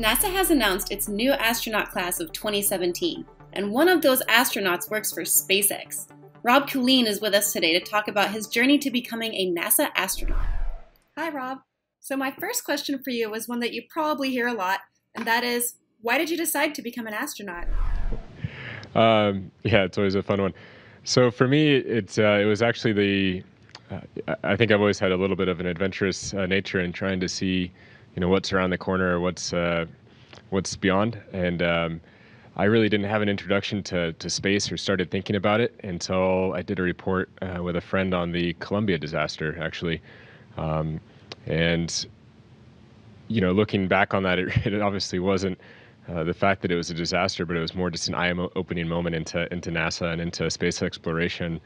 NASA has announced its new astronaut class of 2017, and one of those astronauts works for SpaceX. Rob Kulin is with us today to talk about his journey to becoming a NASA astronaut. Hi, Rob. So my first question for you is one that you probably hear a lot, and that is, why did you decide to become an astronaut? Yeah, it's always a fun one. So for me, it was actually I think I've always had a little bit of an adventurous nature in trying to see, you know, what's around the corner, or what's beyond. And I really didn't have an introduction to space or started thinking about it until I did a report with a friend on the Columbia disaster, actually. And, you know, looking back on that, it obviously wasn't the fact that it was a disaster, but it was more just an eye-opening moment into NASA and into space exploration,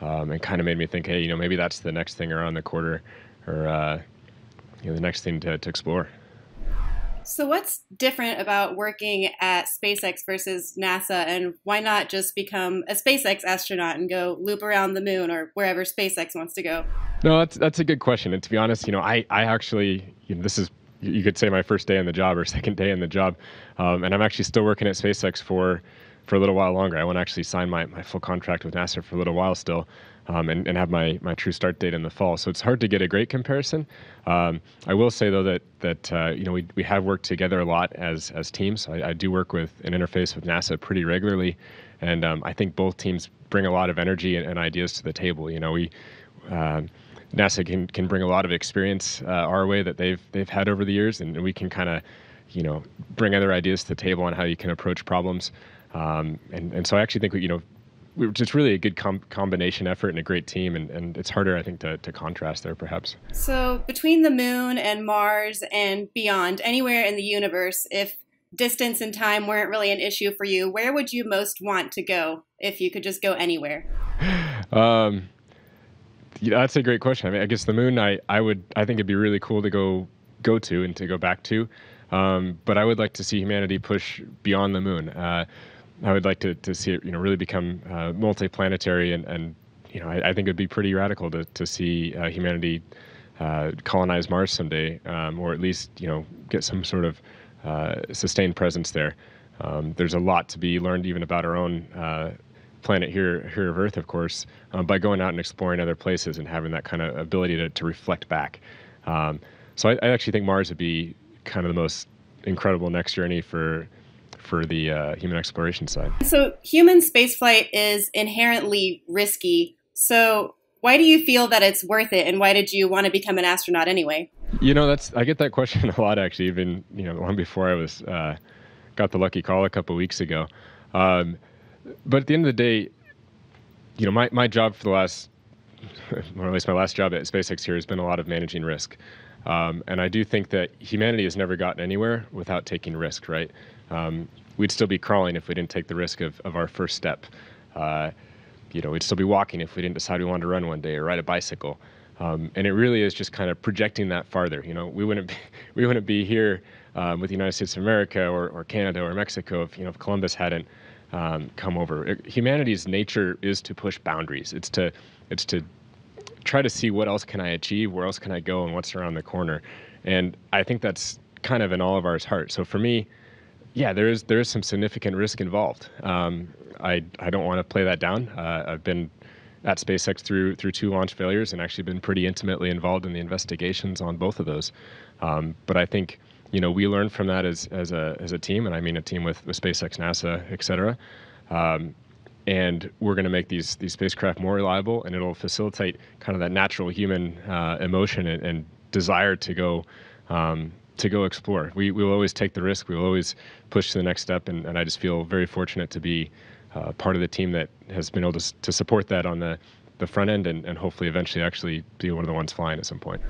and kind of made me think, hey, you know, maybe that's the next thing around the corner, or you know, the next thing to explore. So what's different about working at SpaceX versus NASA, and why not just become a SpaceX astronaut and go loop around the moon or wherever SpaceX wants to go? No, that's a good question. And to be honest, you know, I actually, you know, this is, you could say, my first day on the job or second day on the job, and I'm actually still working at SpaceX for a little while longer. I want to actually sign my full contract with NASA for a little while still, and have my true start date in the fall. So it's hard to get a great comparison. I will say, though, that you know, we have worked together a lot as teams. I do work with and interface with NASA pretty regularly, and I think both teams bring a lot of energy and ideas to the table. You know, NASA can bring a lot of experience our way that they've had over the years, and we can kind of, you know, bring other ideas to the table on how you can approach problems. And so I actually think, you know, we're just really a good combination effort and a great team, and it's harder, I think, to contrast there, perhaps. So between the moon and Mars and beyond, anywhere in the universe, if distance and time weren't really an issue for you, where would you most want to go if you could just go anywhere? Yeah, that's a great question. I mean, I guess the moon, I think it'd be really cool to go to and to go back to. But I would like to see humanity push beyond the moon. I would like to see it, you know, really become multiplanetary, and you know, I think it'd be pretty radical to see humanity colonize Mars someday, or at least, you know, get some sort of sustained presence there. There's a lot to be learned even about our own planet here of Earth, of course, by going out and exploring other places and having that kind of ability to reflect back. So I actually think Mars would be kind of the most incredible next journey for the human exploration side. So human spaceflight is inherently risky. So why do you feel that it's worth it, and why did you want to become an astronaut anyway? You know, I get that question a lot, actually, even, you know, long before I was got the lucky call a couple weeks ago. But at the end of the day, you know, my job for the last, or at least my last job at SpaceX here, has been a lot of managing risk. And I do think that humanity has never gotten anywhere without taking risk, right? We'd still be crawling if we didn't take the risk of our first step. You know, we'd still be walking if we didn't decide we wanted to run one day or ride a bicycle. And it really is just kind of projecting that farther. You know, we wouldn't be here with the United States of America or Canada or Mexico if, you know, if Columbus hadn't come over. Humanity's nature is to push boundaries. It's to try to see what else can I achieve, where else can I go, and what's around the corner. And I think that's kind of in all of our hearts. So for me, yeah, there is some significant risk involved. I don't want to play that down. I've been at SpaceX through two launch failures, and actually been pretty intimately involved in the investigations on both of those. But I think, you know, we learn from that as a team, and I mean a team with SpaceX, NASA, et cetera. And we're going to make these spacecraft more reliable, and it'll facilitate kind of that natural human emotion and desire to go explore. We will always take the risk. We will always push to the next step, and I just feel very fortunate to be part of the team that has been able to support that on the front end, and hopefully eventually actually be one of the ones flying at some point.